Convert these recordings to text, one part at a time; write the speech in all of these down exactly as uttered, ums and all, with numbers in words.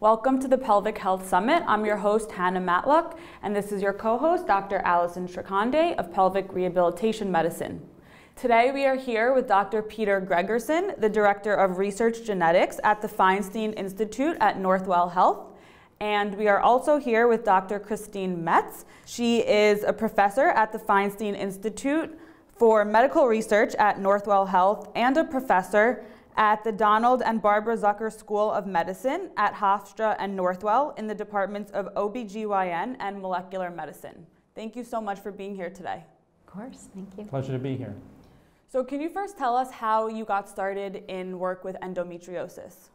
Welcome to the Pelvic Health Summit. I'm your host, Hannah Matlock, and this is your co-host, Doctor Allison Shrikande of Pelvic Rehabilitation Medicine. Today we are here with Doctor Peter Gregerson, the Director of Research Genetics at the Feinstein Institute at Northwell Health. And we are also here with Doctor Christine Metz. She is a professor at the Feinstein Institute for Medical Research at Northwell Health and a professor at the Donald and Barbara Zucker School of Medicine at Hofstra and Northwell in the departments of O B G Y N and molecular medicine. Thank you so much for being here today. Of course, thank you. Pleasure to be here. So can you first tell us how you got started in work with endometriosis?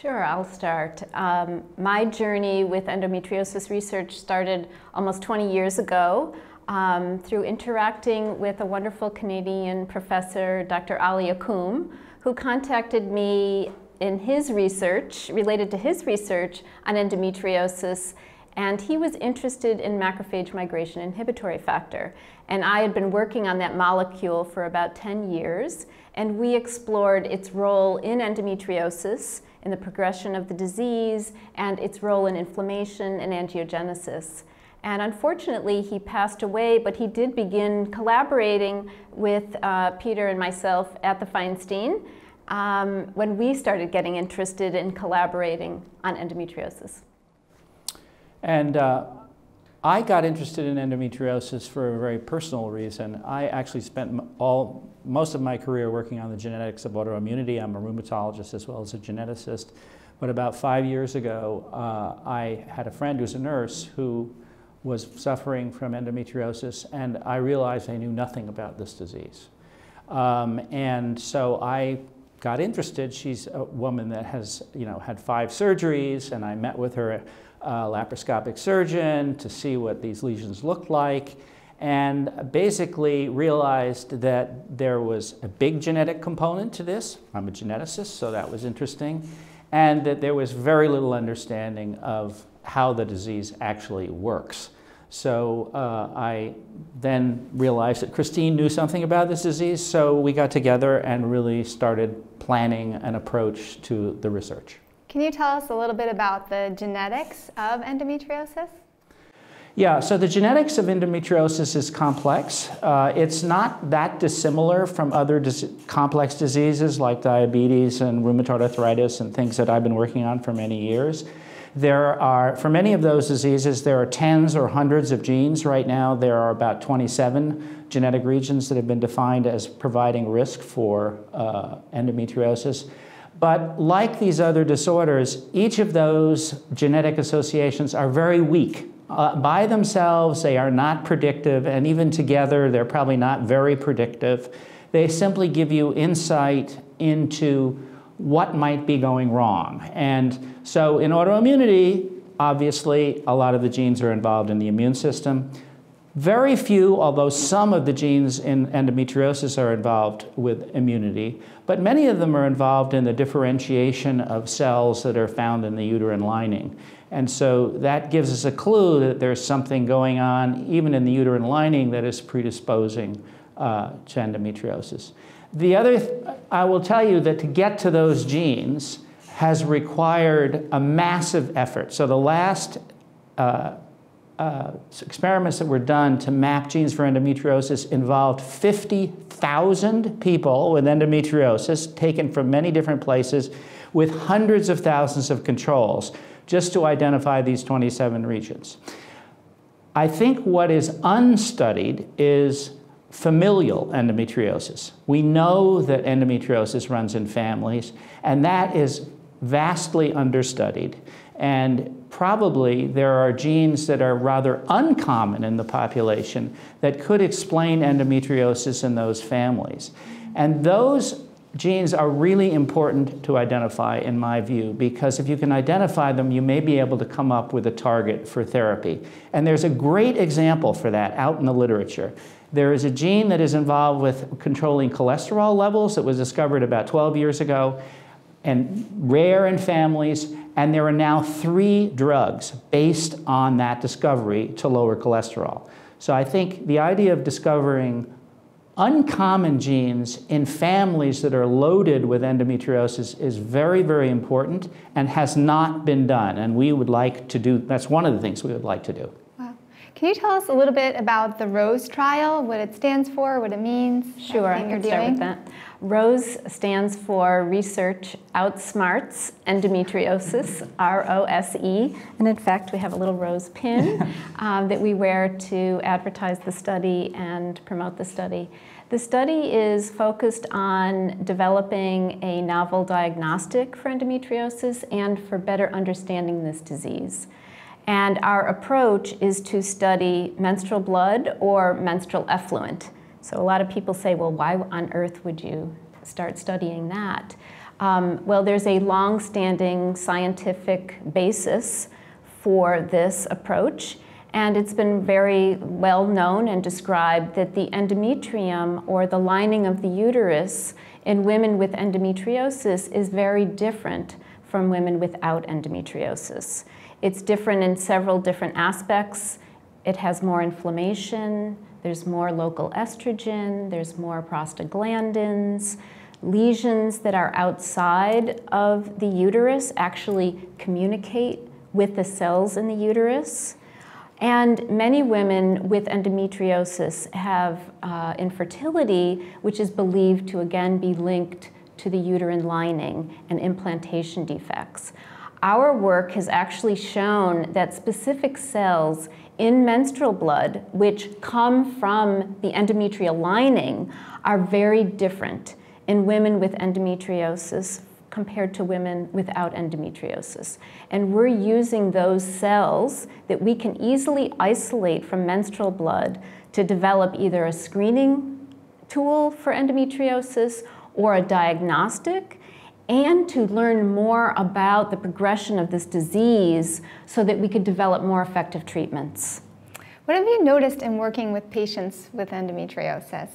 Sure, I'll start. Um, my journey with endometriosis research started almost twenty years ago um, through interacting with a wonderful Canadian professor, Doctor Ali Akum, who contacted me in his research, related to his research on endometriosis, and he was interested in macrophage migration inhibitory factor. And I had been working on that molecule for about ten years, and we explored its role in endometriosis, in the progression of the disease, and its role in inflammation and angiogenesis. And unfortunately, he passed away, but he did begin collaborating with uh, Peter and myself at the Feinstein um, when we started getting interested in collaborating on endometriosis. And uh, I got interested in endometriosis for a very personal reason. I actually spent all, most of my career working on the genetics of autoimmunity. I'm a rheumatologist as well as a geneticist. But about five years ago, uh, I had a friend who's a nurse who was suffering from endometriosis, and I realized I knew nothing about this disease. Um, and so I got interested. She's a woman that has, you know, had five surgeries, and I met with her uh, laparoscopic surgeon to see what these lesions looked like, and basically realized that there was a big genetic component to this. I'm a geneticist, so that was interesting, and that there was very little understanding of how the disease actually works. So uh, I then realized that Christine knew something about this disease, so we got together and really started planning an approach to the research. Can you tell us a little bit about the genetics of endometriosis? Yeah, so the genetics of endometriosis is complex. Uh, it's not that dissimilar from other dis complex diseases like diabetes and rheumatoid arthritis and things that I've been working on for many years. There are, for many of those diseases, there are tens or hundreds of genes. Right now, there are about twenty-seven genetic regions that have been defined as providing risk for uh, endometriosis. But like these other disorders, each of those genetic associations are very weak. Uh, by themselves, they are not predictive, and even together, they're probably not very predictive. They simply give you insight into what might be going wrong. And so in autoimmunity, obviously, a lot of the genes are involved in the immune system. Very few, although some of the genes in endometriosis are involved with immunity, but many of them are involved in the differentiation of cells that are found in the uterine lining. And so that gives us a clue that there's something going on, even in the uterine lining, that is predisposing uh, to endometriosis. The other, th I will tell you that to get to those genes has required a massive effort. So the last uh, uh, experiments that were done to map genes for endometriosis involved fifty thousand people with endometriosis taken from many different places with hundreds of thousands of controls just to identify these twenty-seven regions. I think what is unstudied is familial endometriosis. We know that endometriosis runs in families, and that is vastly understudied. And probably there are genes that are rather uncommon in the population that could explain endometriosis in those families. And those genes are really important to identify, in my view, because if you can identify them, you may be able to come up with a target for therapy. And there's a great example for that out in the literature. There is a gene that is involved with controlling cholesterol levels that was discovered about twelve years ago. and rare in families, and there are now three drugs based on that discovery to lower cholesterol. So I think the idea of discovering uncommon genes in families that are loaded with endometriosis is very, very important and has not been done. And we would like to do, that's one of the things we would like to do. Wow. Can you tell us a little bit about the ROSE trial, what it stands for, what it means? Sure, I can you're start doing? with that. ROSE stands for Research Outsmarts Endometriosis, R O S E. And in fact, we have a little rose pin um, that we wear to advertise the study and promote the study. The study is focused on developing a novel diagnostic for endometriosis and for better understanding this disease. And our approach is to study menstrual blood or menstrual effluent. So a lot of people say, well, why on earth would you start studying that? Um, well, there's a long-standing scientific basis for this approach, and it's been very well known and described that the endometrium, or the lining of the uterus, in women with endometriosis is very different from women without endometriosis. It's different in several different aspects. It has more inflammation, there's more local estrogen, there's more prostaglandins. Lesions that are outside of the uterus actually communicate with the cells in the uterus. And many women with endometriosis have uh, infertility, which is believed to again be linked to the uterine lining and implantation defects. Our work has actually shown that specific cells in menstrual blood, which come from the endometrial lining, are very different in women with endometriosis compared to women without endometriosis. And we're using those cells that we can easily isolate from menstrual blood to develop either a screening tool for endometriosis or a diagnostic, and to learn more about the progression of this disease so that we could develop more effective treatments. What have you noticed in working with patients with endometriosis?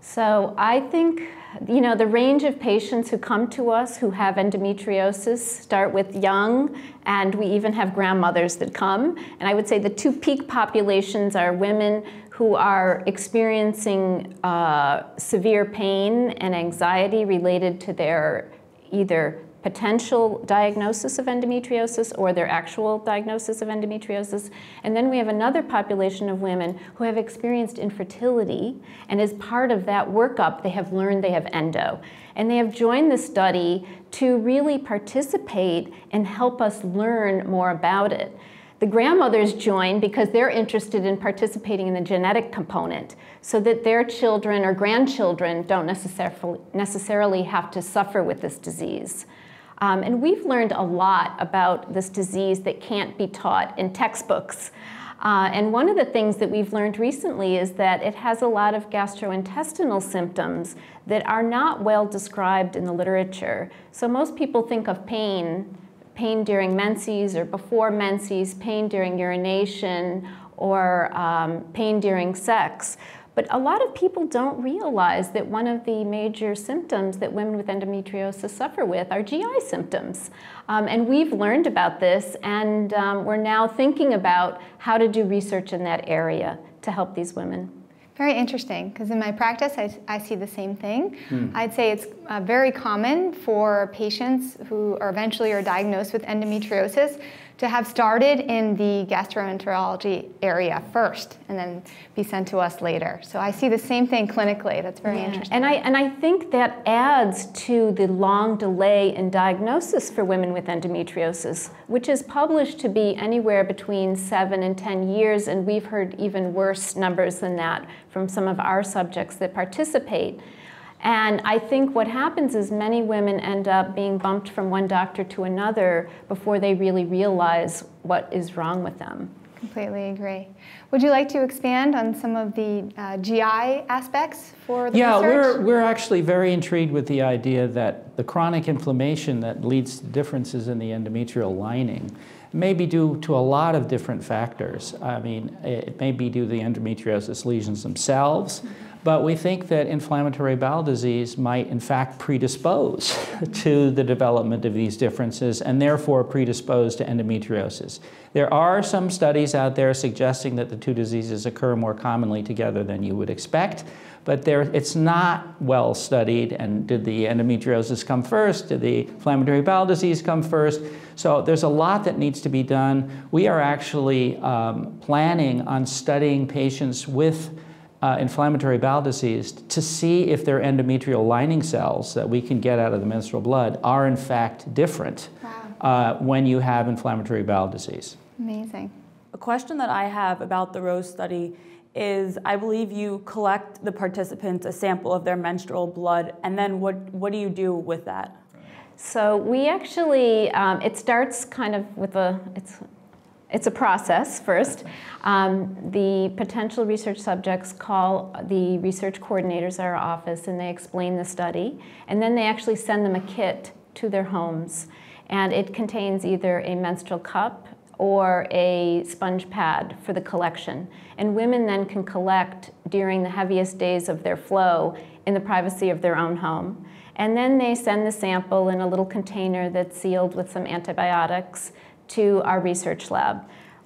So I think, you know, the range of patients who come to us who have endometriosis start with young, and we even have grandmothers that come. And I would say the two peak populations are women who are experiencing uh, severe pain and anxiety related to their either potential diagnosis of endometriosis or their actual diagnosis of endometriosis. And then we have another population of women who have experienced infertility, and as part of that workup, they have learned they have endo. And they have joined the study to really participate and help us learn more about it. The grandmothers join because they're interested in participating in the genetic component so that their children or grandchildren don't necessarily necessarily have to suffer with this disease. Um, and we've learned a lot about this disease that can't be taught in textbooks. Uh, and one of the things that we've learned recently is that it has a lot of gastrointestinal symptoms that are not well described in the literature. So most people think of pain, pain during menses or before menses, pain during urination, or um, pain during sex. But a lot of people don't realize that one of the major symptoms that women with endometriosis suffer with are G I symptoms. Um, and we've learned about this, and um, we're now thinking about how to do research in that area to help these women. Very interesting, because in my practice, I, I see the same thing. Mm. I'd say it's uh, very common for patients who are eventually are diagnosed with endometriosis to have started in the gastroenterology area first and then be sent to us later. So I see the same thing clinically. That's very yeah. interesting. And I, and I think that adds to the long delay in diagnosis for women with endometriosis, which is published to be anywhere between seven and ten years, and we've heard even worse numbers than that from some of our subjects that participate. And I think what happens is many women end up being bumped from one doctor to another before they really realize what is wrong with them. Completely agree. Would you like to expand on some of the uh, G I aspects for the yeah, research? Yeah, we're, we're actually very intrigued with the idea that the chronic inflammation that leads to differences in the endometrial lining may be due to a lot of different factors. I mean, it may be due to the endometriosis lesions themselves. But we think that inflammatory bowel disease might, in fact, predispose to the development of these differences and therefore predispose to endometriosis. There are some studies out there suggesting that the two diseases occur more commonly together than you would expect, but there, it's not well studied. And did the endometriosis come first? Did the inflammatory bowel disease come first? So there's a lot that needs to be done. We are actually um, planning on studying patients with Uh, inflammatory bowel disease to see if their endometrial lining cells that we can get out of the menstrual blood are in fact different. Wow. uh, when you have inflammatory bowel disease. Amazing. A question that I have about the ROSE study is, I believe you collect the participants a sample of their menstrual blood, and then what, what do you do with that? So we actually, um, it starts kind of with a, it's, It's a process first. Um, the potential research subjects call the research coordinators at our office and they explain the study. And then they actually send them a kit to their homes. And it contains either a menstrual cup or a sponge pad for the collection. And women then can collect during the heaviest days of their flow in the privacy of their own home. And then they send the sample in a little container that's sealed with some antibiotics to our research lab.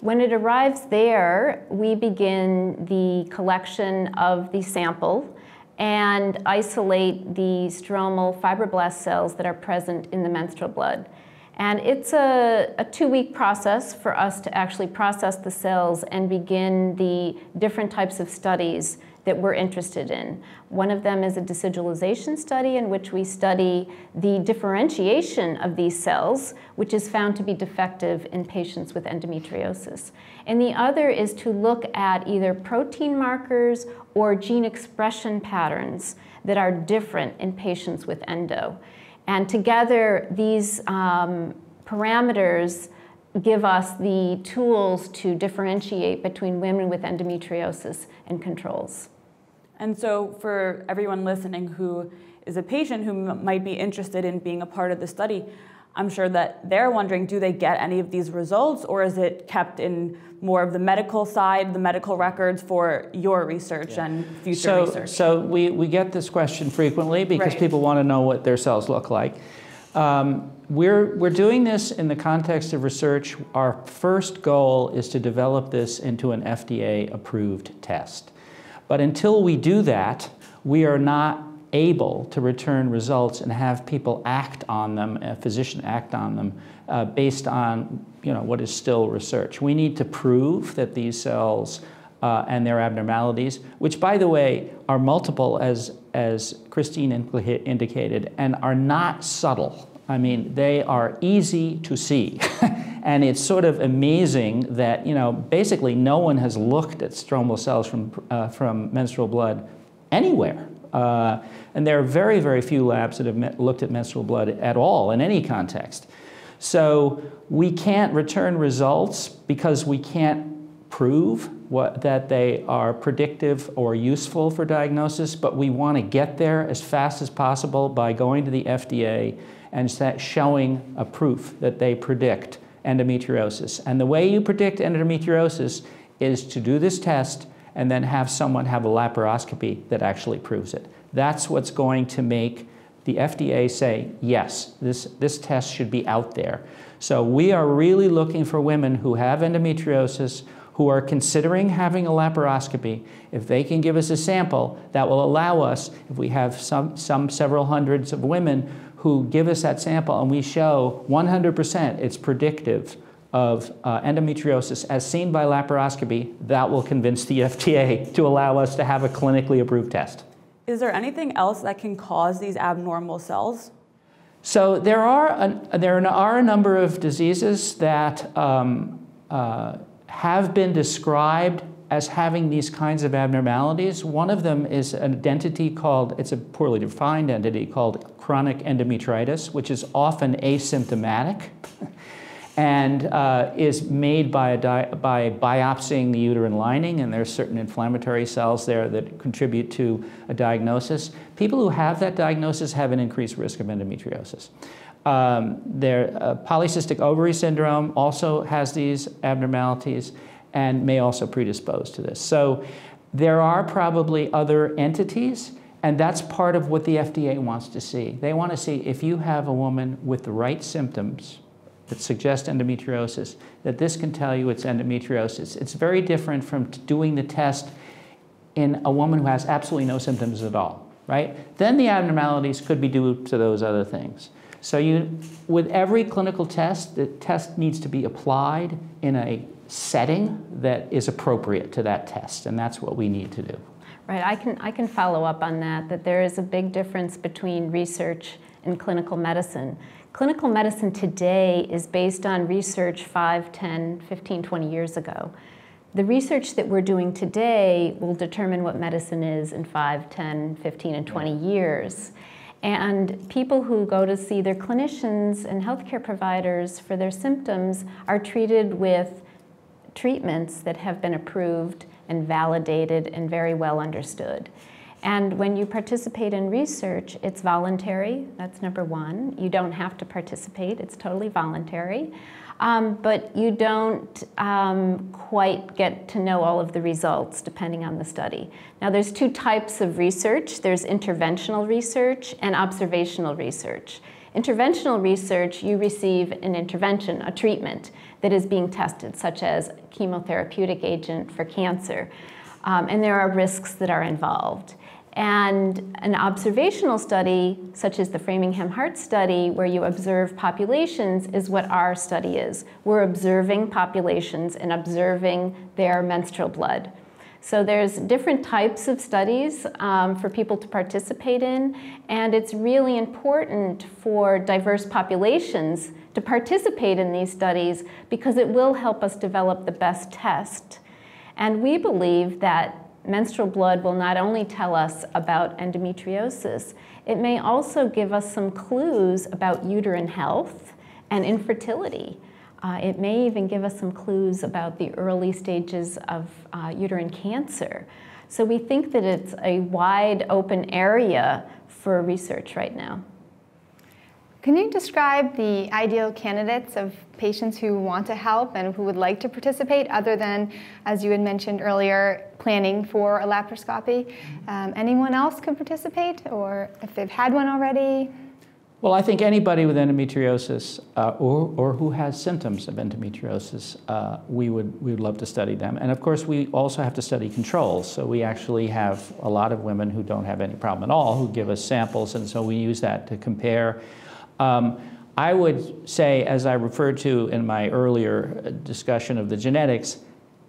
When it arrives there, we begin the collection of the sample and isolate the stromal fibroblast cells that are present in the menstrual blood. And it's a, a two-week process for us to actually process the cells and begin the different types of studies that we're interested in. One of them is a decidualization study in which we study the differentiation of these cells, which is found to be defective in patients with endometriosis. And the other is to look at either protein markers or gene expression patterns that are different in patients with endo. And together, these um, parameters give us the tools to differentiate between women with endometriosis and controls. And so for everyone listening who is a patient who might be interested in being a part of the study, I'm sure that they're wondering, do they get any of these results, or is it kept in more of the medical side, the medical records for your research yeah. and future so, research? So we, we get this question frequently because right. people want to know what their cells look like. Um, we're, we're doing this in the context of research. Our first goal is to develop this into an F D A-approved test. But until we do that, we are not able to return results and have people act on them, a physician act on them, uh, based on you know, what is still research. We need to prove that these cells uh, and their abnormalities, which by the way are multiple as, as Christine indicated, and are not subtle. I mean, they are easy to see. And it's sort of amazing that you know, basically no one has looked at stromal cells from, uh, from menstrual blood anywhere. Uh, and there are very, very few labs that have looked at menstrual blood at all in any context. So we can't return results because we can't prove what, that they are predictive or useful for diagnosis, but we want to get there as fast as possible by going to the F D A and showing a proof that they predict endometriosis. And the way you predict endometriosis is to do this test and then have someone have a laparoscopy that actually proves it. That's what's going to make the F D A say, yes, this, this test should be out there. So we are really looking for women who have endometriosis, who are considering having a laparoscopy. If they can give us a sample, that will allow us, if we have some, some several hundreds of women who give us that sample and we show one hundred percent it's predictive of uh, endometriosis as seen by laparoscopy, that will convince the F D A to allow us to have a clinically approved test. Is there anything else that can cause these abnormal cells? So there are a, there are a number of diseases that um, uh, have been described as having these kinds of abnormalities. One of them is an entity called, it's a poorly defined entity called chronic endometritis, which is often asymptomatic. and uh, is made by, a di by biopsying the uterine lining, and there's certain inflammatory cells there that contribute to a diagnosis. People who have that diagnosis have an increased risk of endometriosis. Um, their uh, polycystic ovary syndrome also has these abnormalities and may also predispose to this. So There are probably other entities, and that's part of what the F D A wants to see. They want to see if you have a woman with the right symptoms that suggest endometriosis, that this can tell you it's endometriosis. It's very different from doing the test in a woman who has absolutely no symptoms at all, right? Then the abnormalities could be due to those other things. So you, with every clinical test, the test needs to be applied in a setting that is appropriate to that test, and that's what we need to do. Right, I can, I can follow up on that, that there is a big difference between research and clinical medicine. Clinical medicine today is based on research five, ten, fifteen, twenty years ago. The research that we're doing today will determine what medicine is in five, ten, fifteen, and twenty years. And people who go to see their clinicians and healthcare providers for their symptoms are treated with treatments that have been approved and validated and very well understood. And when you participate in research, it's voluntary. That's number one. You don't have to participate. It's totally voluntary. Um, but you don't um, quite get to know all of the results depending on the study. Now there's two types of research. There's interventional research and observational research. Interventional research, you receive an intervention, a treatment that is being tested, such as a chemotherapeutic agent for cancer. Um, and there are risks that are involved. And an observational study, such as the Framingham Heart Study, where you observe populations, is what our study is. We're observing populations and observing their menstrual blood. So there's different types of studies um, for people to participate in, and it's really important for diverse populations to participate in these studies because it will help us develop the best test. And we believe that menstrual blood will not only tell us about endometriosis, it may also give us some clues about uterine health and infertility. Uh, it may even give us some clues about the early stages of uh, uterine cancer. So we think that it's a wide open area for research right now. Can you describe the ideal candidates of patients who want to help and who would like to participate, other than, as you had mentioned earlier, planning for a laparoscopy? Um, anyone else could participate, or if they've had one already? Well, I think anybody with endometriosis uh, or, or who has symptoms of endometriosis, uh, we, would, we would love to study them. And of course, we also have to study controls. So we actually have a lot of women who don't have any problem at all, who give us samples, and so we use that to compare. Um, I would say, as I referred to in my earlier discussion of the genetics,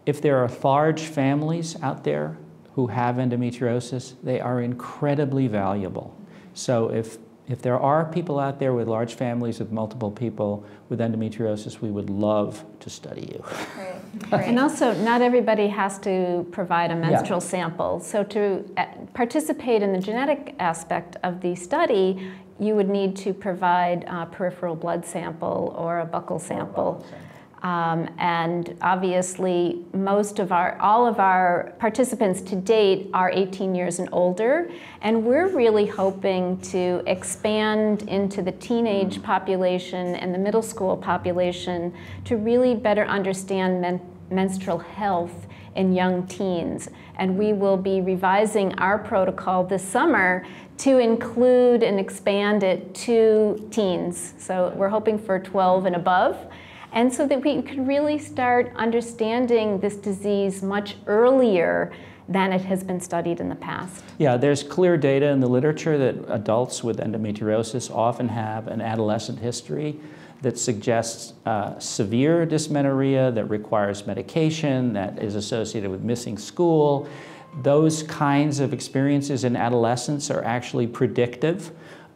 if there are large families out there who have endometriosis, they are incredibly valuable. So if, if there are people out there with large families, with multiple people with endometriosis, we would love to study you. Right. Right. And also, not everybody has to provide a menstrual yeah. sample. So to participate in the genetic aspect of the study, you would need to provide a peripheral blood sample or a buccal sample. Um, and obviously, most of our, all of our participants to date are eighteen years and older, and we're really hoping to expand into the teenage population and the middle school population to really better understand men menstrual health in young teens. And we will be revising our protocol this summer to include and expand it to teens. So we're hoping for twelve and above. And so that we could really start understanding this disease much earlier than it has been studied in the past. Yeah, there's clear data in the literature that adults with endometriosis often have an adolescent history that suggests uh, severe dysmenorrhea that requires medication, that is associated with missing school. Those kinds of experiences in adolescence are actually predictive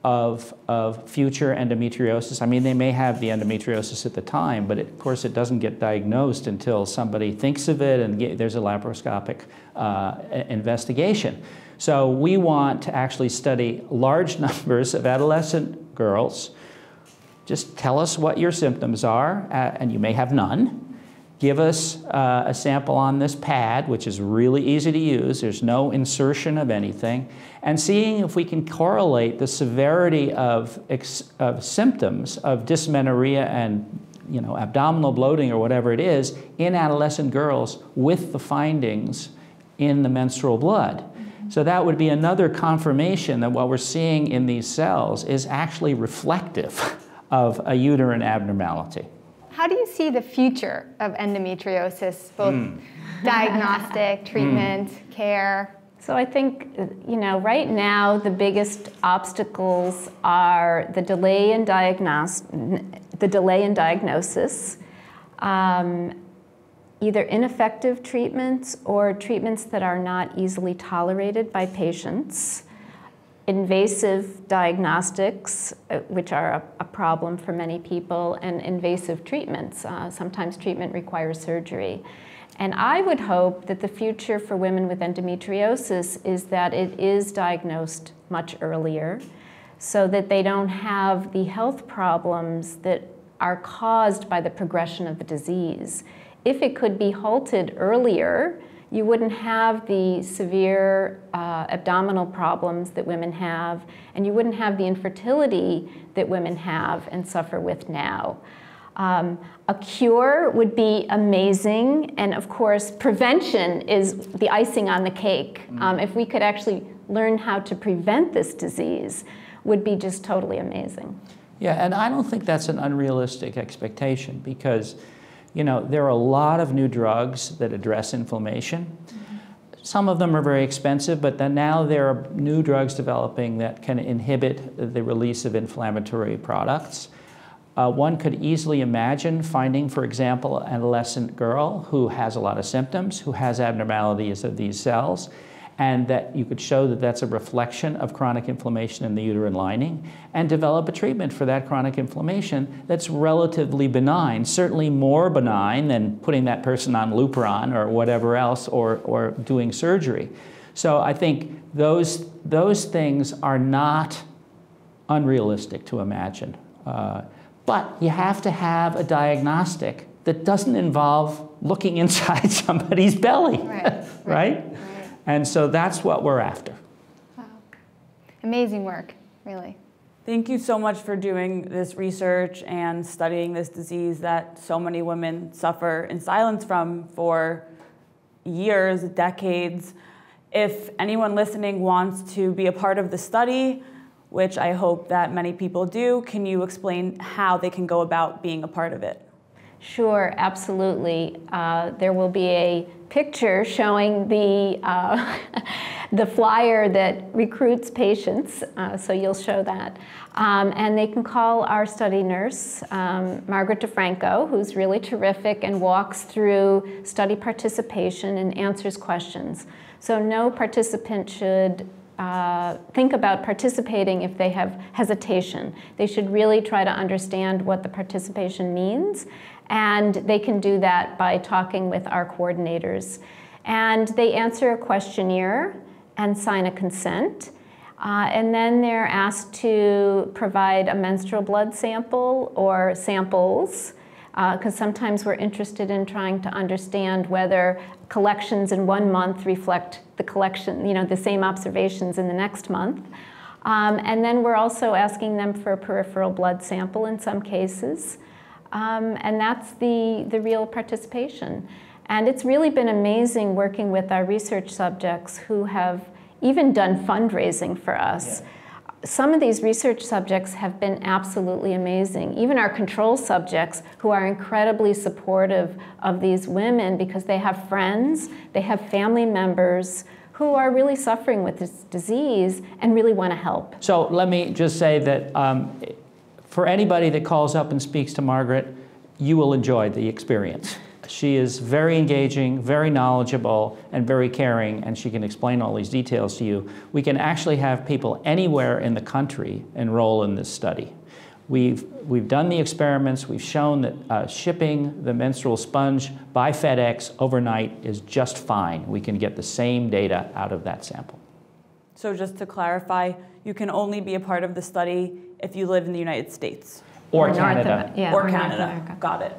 of, of future endometriosis. I mean, they may have the endometriosis at the time, but it, of course it doesn't get diagnosed until somebody thinks of it and get, there's a laparoscopic uh, investigation. So we want to actually study large numbers of adolescent girls. Just tell us what your symptoms are, uh, and you may have none. Give us uh, a sample on this pad, which is really easy to use. There's no insertion of anything. And seeing if we can correlate the severity of, ex of symptoms of dysmenorrhea and you know, abdominal bloating or whatever it is in adolescent girls with the findings in the menstrual blood. So that would be another confirmation that what we're seeing in these cells is actually reflective of a uterine abnormality. How do you see the future of endometriosis, both mm. diagnostic, treatment, mm. care? So I think, you know, right now the biggest obstacles are the delay in, diagnos- the delay in diagnosis, um, either ineffective treatments or treatments that are not easily tolerated by patients, invasive diagnostics, which are a, a problem for many people, and invasive treatments. Uh, sometimes treatment requires surgery. And I would hope that the future for women with endometriosis is that it is diagnosed much earlier so that they don't have the health problems that are caused by the progression of the disease. If it could be halted earlier, you wouldn't have the severe uh, abdominal problems that women have, and you wouldn't have the infertility that women have and suffer with now. Um, a cure would be amazing, and of course, prevention is the icing on the cake. Mm. Um, if we could actually learn how to prevent this disease, would be just totally amazing. Yeah, and I don't think that's an unrealistic expectation, because you know, there are a lot of new drugs that address inflammation. Mm-hmm. Some of them are very expensive, but then now there are new drugs developing that can inhibit the release of inflammatory products. Uh, one could easily imagine finding, for example, an adolescent girl who has a lot of symptoms, who has abnormalities of these cells, and that you could show that that's a reflection of chronic inflammation in the uterine lining, and develop a treatment for that chronic inflammation that's relatively benign, certainly more benign than putting that person on Lupron or whatever else, or, or doing surgery. So I think those, those things are not unrealistic to imagine. Uh, but you have to have a diagnostic that doesn't involve looking inside somebody's belly, right? right? right. And so that's what we're after. Wow. Amazing work, really. Thank you so much for doing this research and studying this disease that so many women suffer in silence from for years, decades. If anyone listening wants to be a part of the study, which I hope that many people do, can you explain how they can go about being a part of it? Sure, absolutely. Uh, there will be a picture showing the, uh, the flyer that recruits patients, uh, so you'll show that. Um, and they can call our study nurse, um, Margaret DeFranco, who's really terrific and walks through study participation and answers questions. So no participant should Uh, think about participating if they have hesitation. They should really try to understand what the participation means, and they can do that by talking with our coordinators. And they answer a questionnaire and sign a consent. Uh, and then they're asked to provide a menstrual blood sample or samples, because uh, sometimes we're interested in trying to understand whether collections in one month reflect the collection, you know, the same observations in the next month. Um, and then we're also asking them for a peripheral blood sample in some cases. Um, and that's the, the real participation. And it's really been amazing working with our research subjects who have even done fundraising for us. Yeah. Some of these research subjects have been absolutely amazing. Even our control subjects, who are incredibly supportive of these women because they have friends, they have family members who are really suffering with this disease and really want to help. So let me just say that um, for anybody that calls up and speaks to Margaret, you will enjoy the experience. She is very engaging, very knowledgeable, and very caring, and she can explain all these details to you. We can actually have people anywhere in the country enroll in this study. We've, we've done the experiments. We've shown that uh, shipping the menstrual sponge by FedEx overnight is just fine. We can get the same data out of that sample. So just to clarify, you can only be a part of the study if you live in the United States. Or, or Canada. North, yeah, or, or Canada. Got it.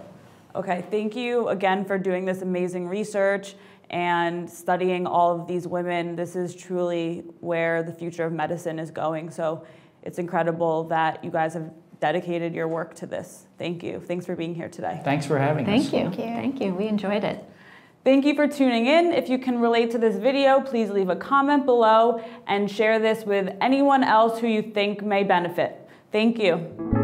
Okay, thank you again for doing this amazing research and studying all of these women. This is truly where the future of medicine is going. So it's incredible that you guys have dedicated your work to this. Thank you. Thanks for being here today. Thanks for having us. Thank you. Thank you. Thank you. We enjoyed it. Thank you for tuning in. If you can relate to this video, please leave a comment below and share this with anyone else who you think may benefit. Thank you.